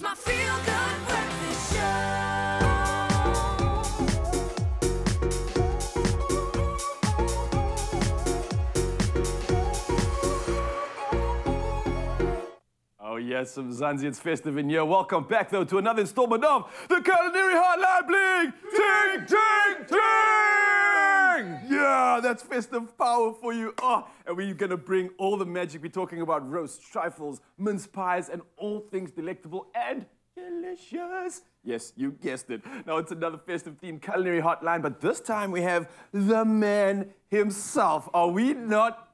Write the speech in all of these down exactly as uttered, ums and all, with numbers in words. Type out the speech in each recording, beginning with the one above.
It's my feel good breakfast show. Oh, yes, some Zanzi, it's festive in here. Welcome back, though, to another installment of the Culinary Hotline Bling! Ting, ting, ting! Yeah, that's festive power for you. Oh, and we're going to bring all the magic. We're talking about roasts, trifles, mince pies, and all things delectable and delicious. Yes, you guessed it. Now, it's another festive-themed Culinary Hotline, but this time we have the man himself. Are we not...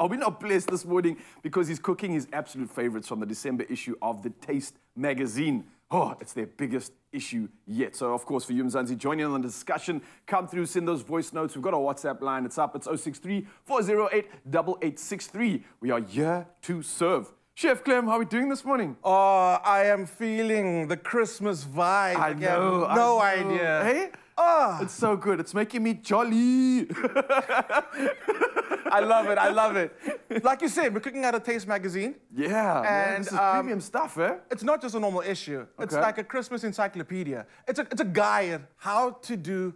Are we not blessed this morning because he's cooking his absolute favorites from the December issue of the Taste Magazine. Oh, it's their biggest issue yet. So, of course, for you, Mzanzi, join in on the discussion. Come through, send those voice notes. We've got our WhatsApp line. It's up. It's oh six three, four oh eight, eight eight six three. We are here to serve. Chef Clem, how are we doing this morning? Oh, I am feeling the Christmas vibe. I again. know. No I know. idea. Hey? Oh. It's so good. It's making me jolly. I love it. I love it. Like you said, we're cooking out of Taste Magazine. Yeah. And man, this is um, premium stuff, eh? It's not just a normal issue. Okay. It's like a Christmas encyclopedia. It's a, it's a guide how to do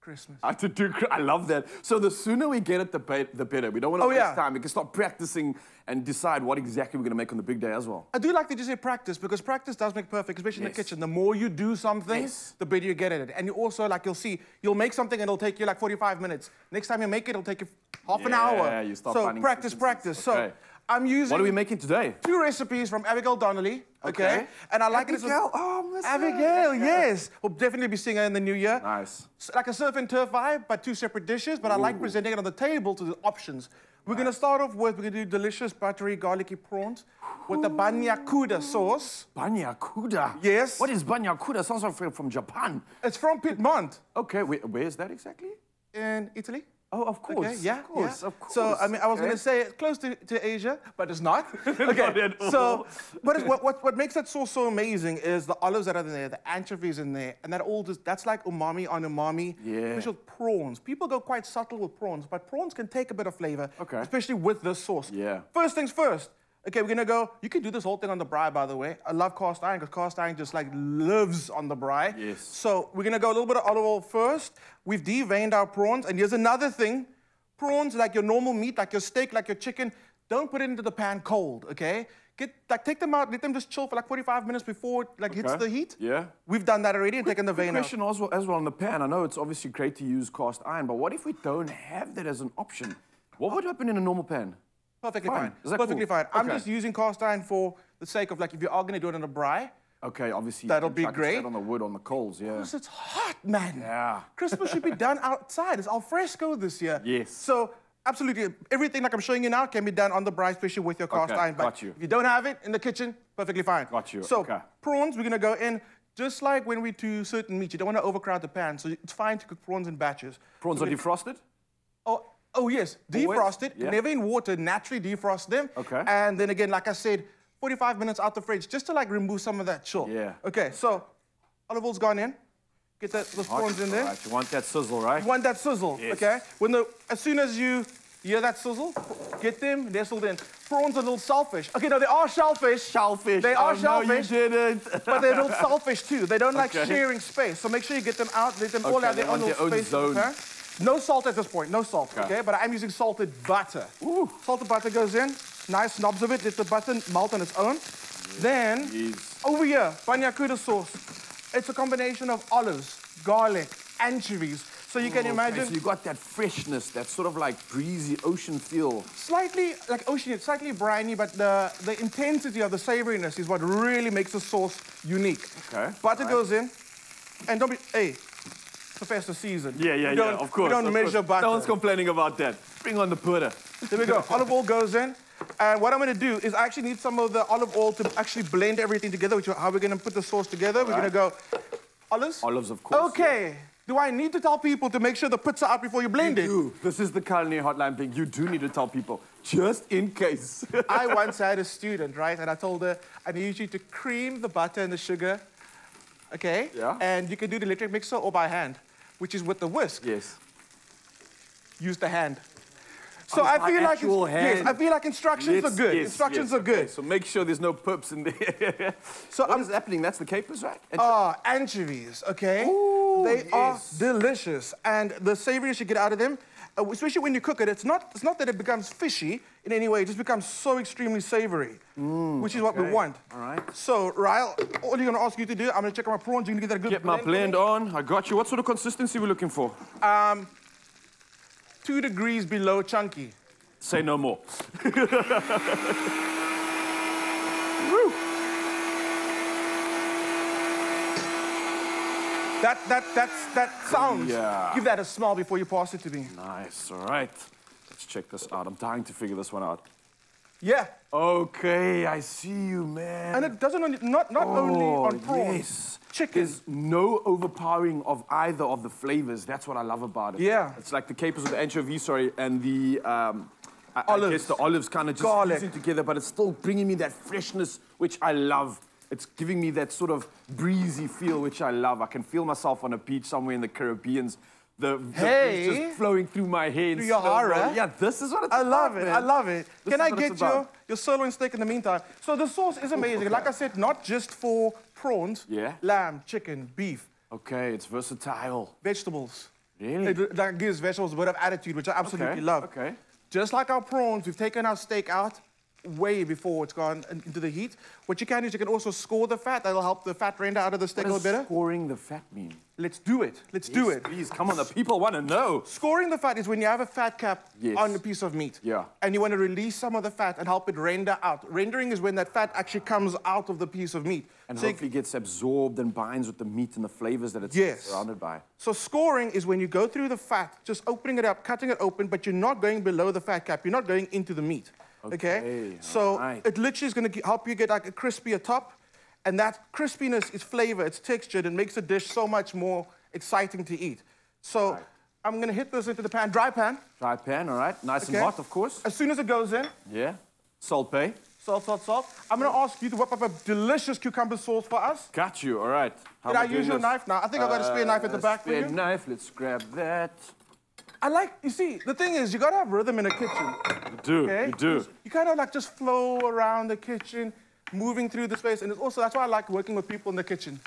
Christmas. How to do, I love that. So the sooner we get it, the, be the better. We don't want to oh, waste yeah. time. We can start practicing and decide what exactly we're going to make on the big day as well. I do like that you say practice, because practice does make perfect, especially yes. in the kitchen. The more you do something, yes. the better you get at it. And you also, like, you'll see, you'll make something and it'll take you like forty-five minutes. Next time you make it, it'll take you half yeah, an hour. Yeah, you start finding practice, practice. Okay. So I'm using... What are we making today? Two recipes from Abigail Donnelly. Okay. okay. And I like it as well. Oh, Abigail, yes. We'll definitely be seeing her in the new year. Nice. So, like a surf and turf vibe, but two separate dishes. But Ooh. I like presenting it on the table to the options. We're nice. going to start off with, we're going to do delicious buttery garlicky prawns with the bagna cauda sauce. Bagna cauda? Yes. What is bagna cauda? Sounds like from Japan. It's from Piedmont. Okay, where, where is that exactly? In Italy. Oh, of course. Okay, yeah, of course, yeah. of course. So, I mean, I was okay. going to say close to, to Asia, but it's not. Okay. Not at all. So, but what, what, what makes that sauce so amazing is the olives that are in there, the anchovies in there, and that all just, that's like umami on umami. Yeah. Special prawns. People go quite subtle with prawns, but prawns can take a bit of flavor, okay. especially with this sauce. Yeah. First things first. Okay, we're going to go, you can do this whole thing on the braai, by the way. I love cast iron, because cast iron just like lives on the braai. Yes. So we're going to go a little bit of olive oil first. We've deveined our prawns. And here's another thing. Prawns, like your normal meat, like your steak, like your chicken, don't put it into the pan cold, okay? Get, like, take them out, let them just chill for like forty-five minutes before it like, okay. hits the heat. Yeah. We've done that already and quick, taken the vein out. Question as well, as well on the pan. I know it's obviously great to use cast iron, but what if we don't have that as an option? What would happen in a normal pan? Perfectly fine. fine. Perfectly cool? fine. Okay. I'm just using cast iron for the sake of, like, if you are going to do it on a braai. Okay, obviously. That'll be great. On the wood, on the coals, yeah. Because it's hot, man. Yeah. Christmas should be done outside. It's al fresco this year. Yes. So, absolutely, everything like I'm showing you now can be done on the braai, especially with your cast okay, iron. But got you. If you don't have it in the kitchen, perfectly fine. Got you. So, okay. prawns, we're going to go in just like when we do certain meats. You don't want to overcrowd the pan, so it's fine to cook prawns in batches. Prawns so are defrosted? Oh. Oh, yes, defrosted, yeah. never in water, naturally defrost them. Okay. And then again, like I said, forty-five minutes out the fridge, just to like remove some of that chill. Yeah. Okay, so olive oil's gone in. Get that, those prawns in there. Right. You want that sizzle, right? You want that sizzle, yes. okay? When the, as soon as you hear that sizzle, get them nestled in. Prawns are little shellfish. Okay, no, they are shellfish. Shellfish. They are oh, shellfish. No, you didn't. But they're little shellfish too. They don't like okay. sharing space. So make sure you get them out, let them okay, all have their own little space. Zone. Okay? No salt at this point, no salt, okay? okay? But I'm using salted butter. Ooh. Salted butter goes in, nice knobs of it, let the butter melt on its own. Yes. Then, yes. over here, bagna cauda sauce. It's a combination of olives, garlic, anchovies. So you can oh, imagine... Okay. So you got that freshness, that sort of like breezy ocean feel. Slightly, like ocean, slightly briny, but the, the intensity of the savoriness is what really makes the sauce unique. Okay. Butter right. goes in, and don't be... Hey, Professor Season. Yeah, yeah, yeah, of course. We don't measure butter. No one's complaining about that. Bring on the butter. There we go. Olive oil goes in. And what I'm going to do is I actually need some of the olive oil to actually blend everything together, which is how we're going to put the sauce together. All we're right. going to go olives. Olives, of course. Okay. Yeah. Do I need to tell people to make sure the pits are out before you blend you it? Do. This is the Culinary Hotline thing. You do need to tell people, just in case. I once had a student, right? And I told her, I need you to cream the butter and the sugar. Okay? Yeah. And you can do the electric mixer or by hand, which is with the whisk. Yes. Use the hand. So I feel like yes, I feel like instructions yes, are good. Yes, instructions yes, are good. Okay, so make sure there's no pips in there. So what I'm, is happening? That's the capers, right? Ah, uh, anchovies. Okay, ooh, they yes. are delicious, and the savouriness you get out of them, especially when you cook it, it's not it's not that it becomes fishy in any way. It just becomes so extremely savoury, mm, which is okay. what we want. All right. So Ryle, all you're gonna ask you to do, I'm gonna check on my prawns. You're gonna get that good. Get blend my blend on. on. I got you. What sort of consistency are we looking for? Um. Two degrees below chunky. Say no more. Woo. That, that, that's, that sounds. Yeah. Give that a smell before you pass it to me. Nice, all right. Let's check this out. I'm dying to figure this one out. Yeah. Okay, I see you, man. And it doesn't only, not, not oh, only on prawns. Yes. Chicken. There's no overpowering of either of the flavors. That's what I love about it. Yeah. It's like the capers with the anchovy, sorry, and the, um, I, olives. I guess the olives kind of just fusing together, but it's still bringing me that freshness, which I love. It's giving me that sort of breezy feel, which I love. I can feel myself on a beach somewhere in the Caribbean. The, the hey. It's just flowing through my head. Through your aura. Yeah, this is what it's I love about, it, man. I love it. This Can I get your, your sirloin steak in the meantime? So the sauce is amazing. Ooh, okay. Like I said, not just for prawns. Yeah. Lamb, chicken, beef. Okay, it's versatile. Vegetables. Really? It, that gives vegetables a bit of attitude, which I absolutely okay. love. Okay. Just like our prawns, we've taken our steak out way before it's gone into the heat. What you can do is you can also score the fat. That'll help the fat render out of the steak a little better. What does scoring the fat mean? Let's do it. Let's yes, do it. Please, come on, the people want to know. Scoring the fat is when you have a fat cap yes. on a piece of meat. Yeah. And you want to release some of the fat and help it render out. Rendering is when that fat actually comes out of the piece of meat. And so hopefully it gets absorbed and binds with the meat and the flavors that it's yes. surrounded by. So scoring is when you go through the fat, just opening it up, cutting it open, but you're not going below the fat cap. You're not going into the meat. Okay, okay. So right. it literally is going to help you get like a crispier top, and that crispiness is flavor, it's textured, and makes the dish so much more exciting to eat. So right. I'm going to hit this into the pan, dry pan. Dry pan, all right, nice okay. and hot, of course. As soon as it goes in. Yeah, salt bay. Salt, salt, salt. I'm going to ask you to whip up a delicious cucumber sauce for us. Got you, all right. How Did I use your knife now? I think uh, I've got a spare knife at the back for you. Spare knife, let's grab that. I like, you see, the thing is, you gotta have rhythm in a kitchen. You do, okay? you do. You kind of like just flow around the kitchen, moving through the space, and it's also, that's why I like working with people in the kitchen.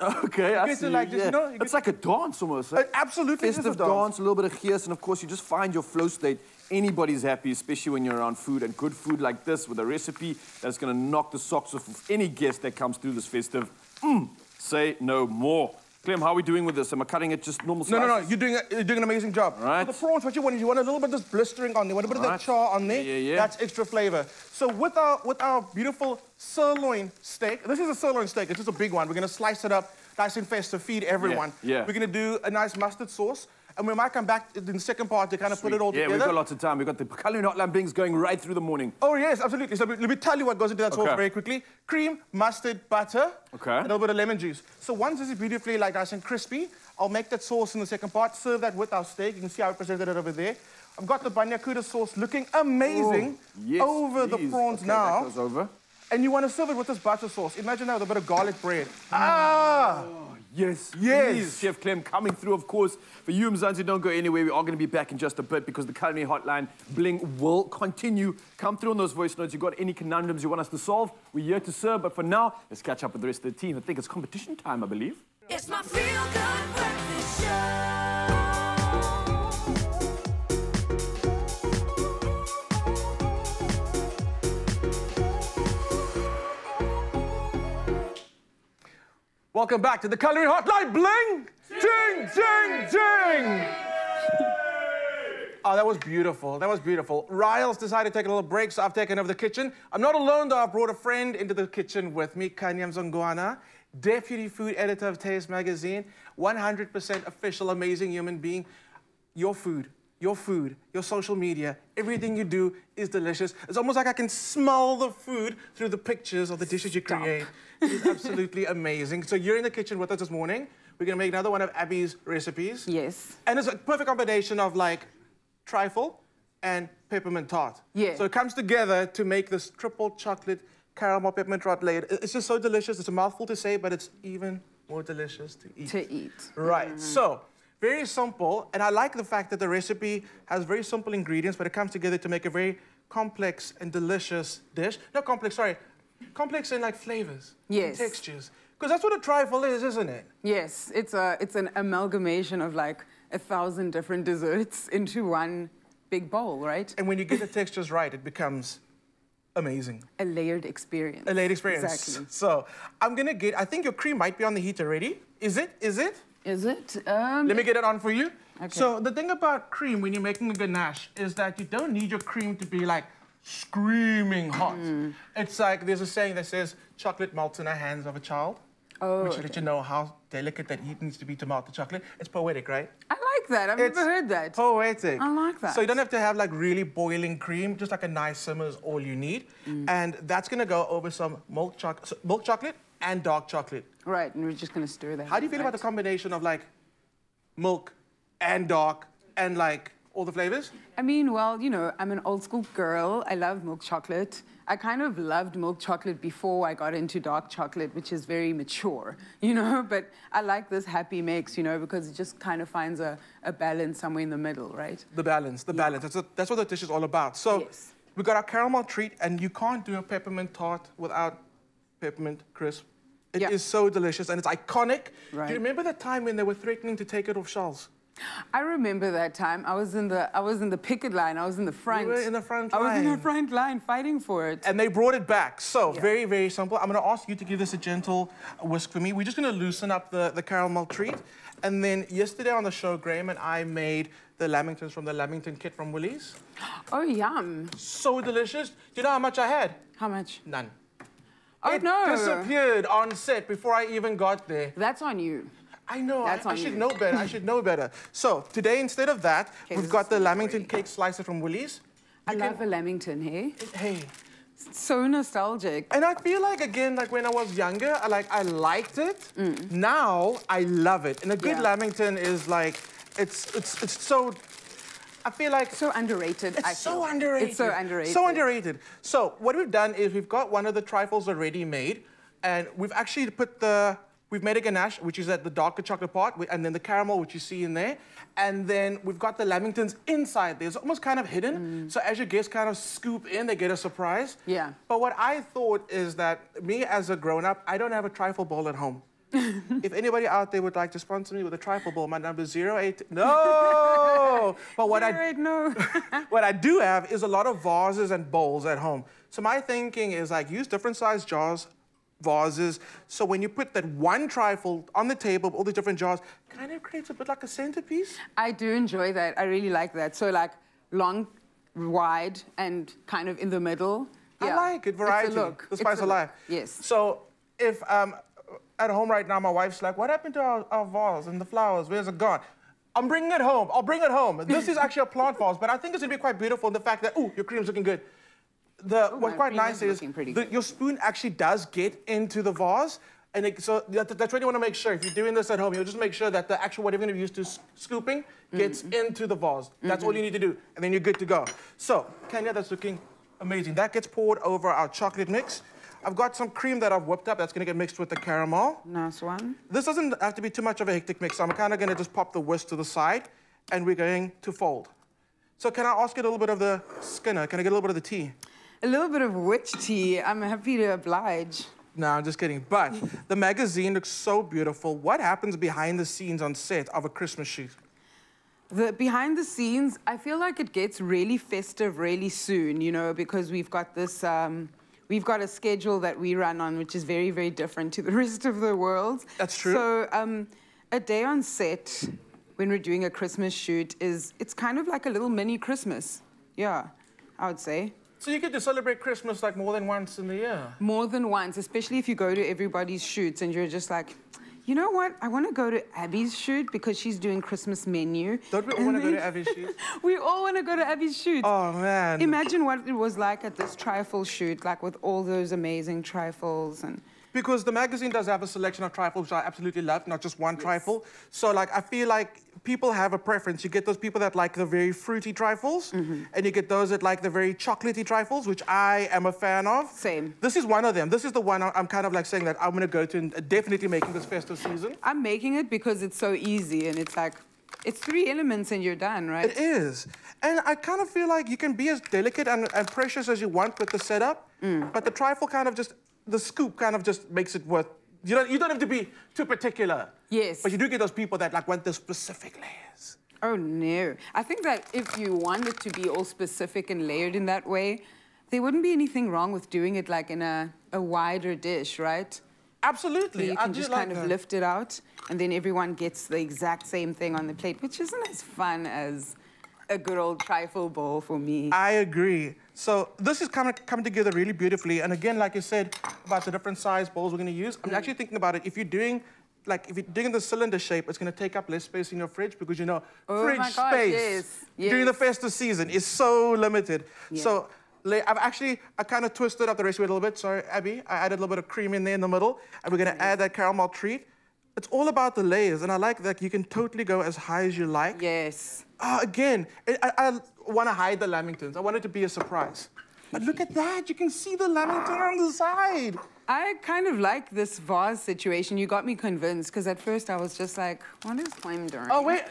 Okay, you I get see. To like, just, yeah. you know, you it's like to... a dance almost. Right? It absolutely Festive is a dance. dance, a little bit of gears, and of course, you just find your flow state. Anybody's happy, especially when you're around food, and good food like this with a recipe that's gonna knock the socks off any guest that comes through this festive. Mm, say no more. Clem, how are we doing with this? Am I cutting it just normal slices? No, no, no, you're doing, a, you're doing an amazing job. All right. With the prawns, what you want is you want a little bit of this blistering on there, you want a bit All of that right. char on there. Yeah, yeah, yeah. That's extra flavor. So with our, with our beautiful sirloin steak, this is a sirloin steak, it's just a big one. We're gonna slice it up, nice and festive, feed everyone. Yeah, yeah. We're gonna do a nice mustard sauce. And we might come back in the second part to kind of Sweet. put it all yeah, together. Yeah, we've got lots of time. We've got the Culinary Hotline things going right through the morning. Oh, yes, absolutely. So let me tell you what goes into that okay. sauce very quickly. Cream, mustard, butter, okay. and a little bit of lemon juice. So once this is beautifully like nice and crispy, I'll make that sauce in the second part, serve that with our steak. You can see how I presented it over there. I've got the bagna cauda sauce looking amazing oh, yes, over please. the prawns okay, now. That goes over. And you want to serve it with this butter sauce. Imagine that with a bit of garlic bread. Ah! Oh, yes, yes. Please, Chef Clem coming through, of course. For you, Mzansi, don't go anywhere. We are going to be back in just a bit because the Culinary Hotline bling will continue. Come through on those voice notes. You've got any conundrums you want us to solve, we're here to serve. But for now, let's catch up with the rest of the team. I think it's competition time, I believe. It's my feel-good breakfast show. Welcome back to the Culinary Hotline. Bling! Ding, ding, ding! Oh, that was beautiful. That was beautiful. Ryle's decided to take a little break, so I've taken over the kitchen. I'm not alone, though. I brought a friend into the kitchen with me, Khanya Mzongwana, deputy food editor of Taste Magazine, one hundred percent official, amazing human being. Your food, your food, your social media, everything you do is delicious. It's almost like I can smell the food through the pictures of the dishes you create. It's absolutely amazing. So you're in the kitchen with us this morning. We're going to make another one of Abby's recipes. Yes. And it's a perfect combination of, like, trifle and peppermint tart. Yeah. So it comes together to make this triple chocolate caramel peppermint tart layer. It's just so delicious. It's a mouthful to say, but it's even more delicious to eat. To eat. Right. Mm. So Very simple, and I like the fact that the recipe has very simple ingredients, but it comes together to make a very complex and delicious dish. Not complex, sorry. Complex in like flavors, yes, and textures. Because that's what a trifle is, isn't it? Yes, it's, a, it's an amalgamation of like a thousand different desserts into one big bowl, right? And when you get the textures right, it becomes amazing. A layered experience. A layered experience. Exactly. So I'm gonna get, I think your cream might be on the heat already. Is it, is it? Is it? Um, Let me get it on for you. Okay. So the thing about cream when you're making a ganache is that you don't need your cream to be like screaming hot. Mm. It's like there's a saying that says, chocolate melts in the hands of a child. Oh, which okay. Let you know how delicate that heat needs to be to melt the chocolate. It's poetic, right? I like that. I've it's never heard that. Poetic. I like that. So you don't have to have like really boiling cream. Just like a nice simmer is all you need. Mm. And that's gonna go over some milk, cho so milk chocolate and dark chocolate. Right, and we're just gonna stir that. How do you feel right? about the combination of like milk and dark and like all the flavors? I mean, well, you know, I'm an old school girl. I love milk chocolate. I kind of loved milk chocolate before I got into dark chocolate, which is very mature, you know, but I like this happy mix, you know, because it just kind of finds a, a balance somewhere in the middle, right? The balance, the yeah. balance. That's, a, that's what the dish is all about. So yes. we got our caramel treat, and you can't do a peppermint tart without peppermint crisp. It yeah. is so delicious, and it's iconic. Right. Do you remember the time when they were threatening to take it off shelves? I remember that time. I was in the I was in the picket line. I was in the front. You were in the front line. I was in the front line fighting for it. And they brought it back. So yeah. very, very simple. I'm going to ask you to give this a gentle whisk for me. We're just going to loosen up the, the caramel treat. And then yesterday on the show, Graham and I made the Lamingtons from the Lamington kit from Woolies. Oh, yum. So delicious. Do you know how much I had? How much? None. Oh, it no. It disappeared on set before I even got there. That's on you. I know, I, I should know better, I should know better. So, today, instead of that, okay, we've got the Lamington cake slicer from Woolies. I you love can... a Lamington, hey? It, hey. It's so nostalgic. And I feel like, again, like when I was younger, I, like, I liked it. Mm. Now, I love it. And a good yeah. Lamington is like, it's, it's, it's so, I feel like... So underrated, it's I so underrated. It's so underrated. So underrated. So, what we've done is we've got one of the trifles already made, and we've actually put the... We've made a ganache, which is at the darker chocolate part, and then the caramel, which you see in there. And then we've got the Lamingtons inside there. It's almost kind of hidden. Mm. So as your guests kind of scoop in, they get a surprise. Yeah. But what I thought is that me as a grown-up, I don't have a trifle bowl at home. If anybody out there would like to sponsor me with a trifle bowl, my number is zero eight... No! But what I, no. what I do have is a lot of vases and bowls at home. So my thinking is like, use different size jars, vases. So when you put that one trifle on the table, all the different jars, kind of creates a bit like a centerpiece. I do enjoy that. I really like that. So like long, wide, and kind of in the middle. Yeah. I like it. Variety. It's a look. The spice of life. Yes. So if um, at home right now, my wife's like, what happened to our, our vase and the flowers? Where's it gone? I'm bringing it home. I'll bring it home. This is actually a plant vase, but I think it's going to be quite beautiful in the fact that, ooh, your cream's looking good. The, Ooh, what's quite nice is the, your spoon actually does get into the vase. And it, so that, that's what you want to make sure. If you're doing this at home, you'll just make sure that the actual, whatever you're going to be used to scooping, gets mm-hmm. into the vase. That's mm-hmm. all you need to do. And then you're good to go. So, Khanya, that's looking amazing. That gets poured over our chocolate mix. I've got some cream that I've whipped up that's going to get mixed with the caramel. Nice one. This doesn't have to be too much of a hectic mix. So I'm kind of going to just pop the whisk to the side. And we're going to fold. So can I ask you a little bit of the skinner? Can I get a little bit of the tea? A little bit of witch tea. I'm happy to oblige. No, I'm just kidding. But the magazine looks so beautiful. What happens behind the scenes on set of a Christmas shoot? The behind the scenes, I feel like it gets really festive really soon, you know, because we've got this, um, we've got a schedule that we run on, which is very, very different to the rest of the world. That's true. So um, a day on set when we're doing a Christmas shoot is, it's kind of like a little mini Christmas. Yeah, I would say. So you get to celebrate Christmas like more than once in the year? More than once, especially if you go to everybody's shoots and you're just like, you know what, I want to go to Abby's shoot because she's doing Christmas menu. Don't we all want to go to Abby's shoot? We all want to go to Abby's shoot. Oh, man. Imagine what it was like at this trifle shoot, like with all those amazing trifles and... Because the magazine does have a selection of trifles, which I absolutely love, not just one yes. trifle. So, like, I feel like people have a preference. You get those people that like the very fruity trifles, mm-hmm. and you get those that like the very chocolatey trifles, which I am a fan of. Same. This is one of them. This is the one I'm kind of, like, saying that I'm going to go to and definitely making this festive season. I'm making it because it's so easy, and it's like, It's three elements and you're done, right? It is. And I kind of feel like you can be as delicate and, and precious as you want with the setup, mm. but the trifle kind of just, the scoop kind of just makes it worth. You don't, you don't have to be too particular. Yes. But you do get those people that like want the specific layers. Oh, no. I think that if you wanted to be all specific and layered in that way, there wouldn't be anything wrong with doing it like in a, a wider dish, right? Absolutely. So you can I just like kind of her. lift it out, and then everyone gets the exact same thing on the plate, which isn't as fun as a good old trifle bowl for me. I agree. So this is coming, coming together really beautifully. And again, like you said, about the different size bowls we're going to use, I'm mm. actually thinking about it. If you're doing, like, if you're doing the cylinder shape, it's going to take up less space in your fridge because, you know, oh fridge my gosh, space yes, yes. during the festive season is so limited. Yeah. So I've actually, I kind of twisted up the recipe a little bit. Sorry, Abby, I added a little bit of cream in there in the middle, and we're gonna yes. add that caramel treat. It's all about the layers, and I like that you can totally go as high as you like. Yes. Uh, again, I, I want to hide the Lamingtons. I want it to be a surprise. But look at that, you can see the Lamington on the side. I kind of like this vase situation. You got me convinced, because at first I was just like, what is flame during? Oh, wait,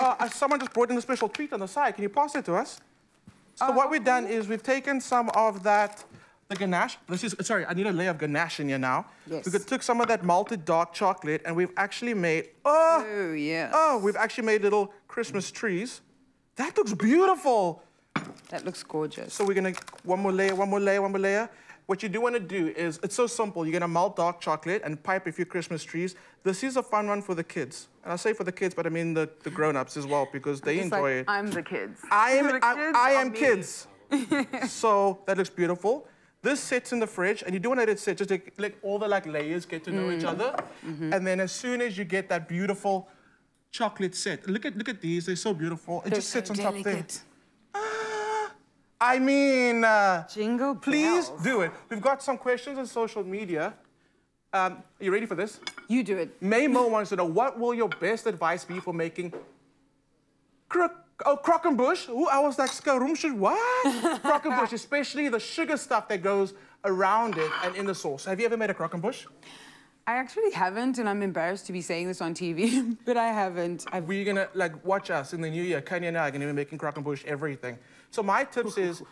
uh, someone just brought in a special treat on the side. Can you pass it to us? So uh, what we've done is we've taken some of that, the ganache. This is, sorry, I need a layer of ganache in here now. Yes. We took some of that melted dark chocolate and we've actually made, oh, oh, yes. oh, we've actually made little Christmas trees. That looks beautiful. That looks gorgeous. So we're gonna, one more layer, one more layer, one more layer. What you do wanna do is, it's so simple. You're gonna melt dark chocolate and pipe a few Christmas trees. This is a fun one for the kids. And I say for the kids, but I mean the, the grown-ups as well, because they enjoy like, it. I'm the kids. I am, the I, kids I am kids. So that looks beautiful. This sits in the fridge, and you do want to let it sit, just like, let all the like layers get to know mm. each other. Mm -hmm. And then as soon as you get that beautiful chocolate set, look at, look at these, they're so beautiful. It they're just sits so on top there. Ah, I mean, uh, Jingle please bells. do it. We've got some questions on social media. Um, are you ready for this? You do it. May Mo wants to know, what will your best advice be for making croc oh, croquembouche? Ooh, I was like, what? Croquembouche, especially the sugar stuff that goes around it and in the sauce. Have you ever made a croquembouche? I actually haven't, and I'm embarrassed to be saying this on T V, but I haven't. I've... We're gonna, like, watch us in the new year. Khanya and I are gonna be making croquembouche everything. So my tips is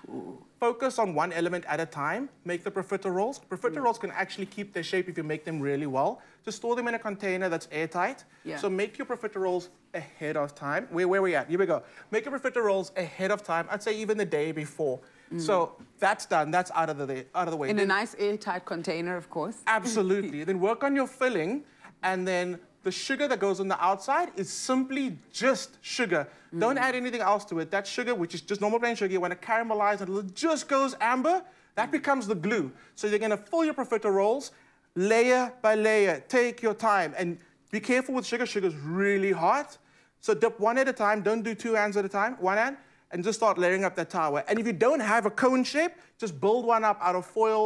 focus on one element at a time. Make the profiteroles. Profiteroles can actually keep their shape if you make them really well. Just store them in a container that's airtight. Yeah. So make your profiteroles ahead of time. Where, where are we at? Here we go. Make your profiteroles ahead of time. I'd say even the day before. Mm. So that's done. That's out of the, out of the way. In then, a nice airtight container, of course. Absolutely. Then work on your filling, and then the sugar that goes on the outside is simply just sugar. Mm. Don't add anything else to it. That sugar, which is just normal plain sugar, when it caramelizes until it just goes amber, that mm. becomes the glue. So you're gonna fill your profiteroles layer by layer. Take your time and be careful with sugar. Sugar's really hot. So dip one at a time. Don't do two hands at a time. One hand, and just start layering up that tower. And if you don't have a cone shape, just build one up out of foil.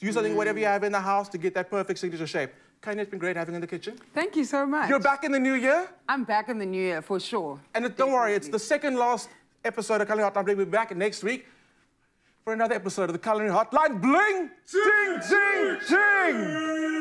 Use something, mm. whatever you have in the house to get that perfect signature shape. Khanya, it's been great having you in the kitchen. Thank you so much. You're back in the new year? I'm back in the new year, for sure. And it, don't worry, it's the second last episode of Culinary Hotline. We'll be back next week for another episode of the Culinary Hotline. Bling, ching, ching, ching!